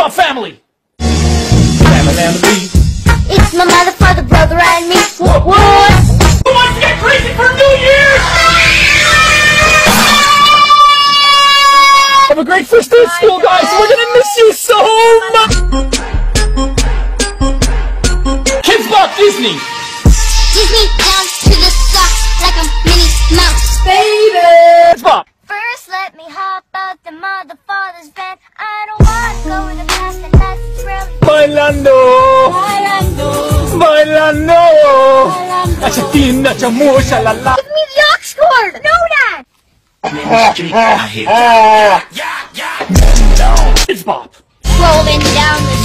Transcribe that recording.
my family. It's my mother, father, brother, and me. What? Who wants to get crazy for New Year's? Have a great first day at school, guys. We're gonna miss you so much. Kids love Disney. Disney down to the socks like a mini mouse. Baby. Pop. First, let me hop out the mother, father's van. I don't want to go in the past, and that's really bailando. Achatin, achamu, shalala. Give me the ox cord. Know that. It's Bob. Rolling down the